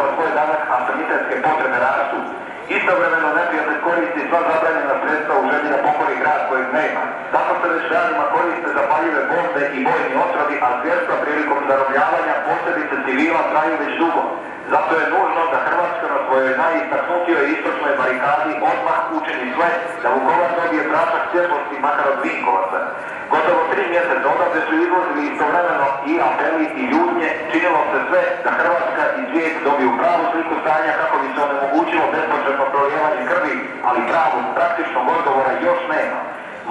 obzirom koje danas sanitetske potrebe rastu, istovremeno neprijatelj koristi sva zabranjena sredstva u želji da pokori grad kojeg nema. Zato se već danima koriste zapaljive bombe i bojni otrovi, a zvjerstva prilikom zarobljavanja posebice civila traju već dugo. Zato je nužno da Hrvatska na svojoj najistaknutijoj istočnoj barikadi odmah učini sve da Vukovar dobije prašak svjetlosti makar od Vinkovaca. Gotovo 3 mjeseca odavde su izvozili istovremeno i apeli i ljutnje, činilo se sve da Hrvatska i svijet dobiju pravu sliku stanja kako bi se onemogućilo bespotrebno prolijevanje krvi, ali pravog praktičnog odgovora još nema.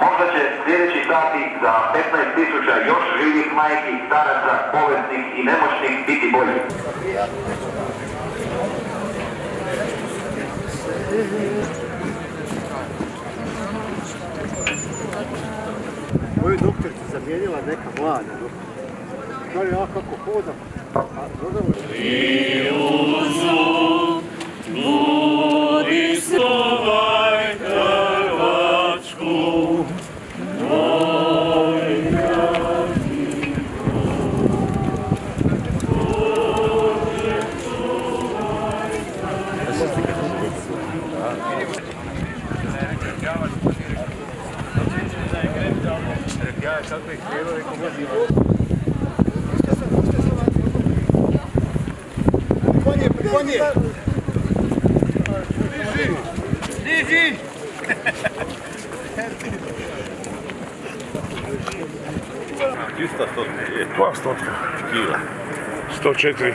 Možda će sljedeći sati za 15.000 još živih majki, staraca, bolesnih i nemoćnih biti bolji. Moju doktoricu zamijenila neka mlada doktorica. Kao ja kako hodam, a dodamo je. Četiri.